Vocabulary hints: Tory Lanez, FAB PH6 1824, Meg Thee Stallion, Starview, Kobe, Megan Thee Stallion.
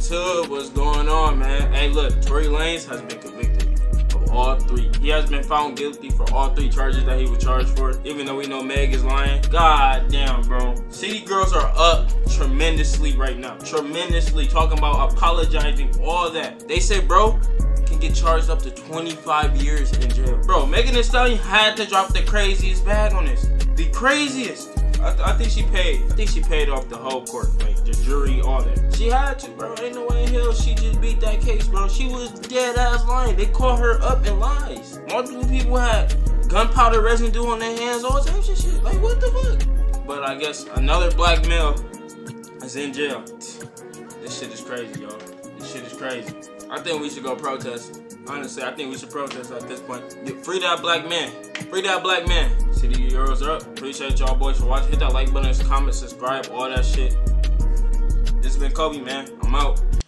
to it. What's going on, man? Hey, look, Tory Lanez has been convicted of all three. He has been found guilty for all three charges that he was charged for, even though we know Meg is lying. God damn, bro. City girls are up tremendously right now. Tremendously talking about apologizing, all that. They say, bro, can get charged up to 25 years in jail. Bro, Megan Thee Stallion had to drop the craziest bag on this. The craziest. I think she paid. I think she paid off the whole court, like the jury, all that. She had to, bro. Ain't no way in hell she just beat that case, bro. She was dead ass lying. They caught her up in lies. Multiple people had gunpowder residue on their hands, all types of shit. Like, what the fuck? But I guess another black male is in jail. This shit is crazy, y'all. This shit is crazy. I think we should go protest. Honestly, I think we should protest at this point. Free that black man. Free that black man. City girls are up. Appreciate y'all boys for watching. Hit that like button, comment, subscribe, all that shit. This has been Kobe, man. I'm out.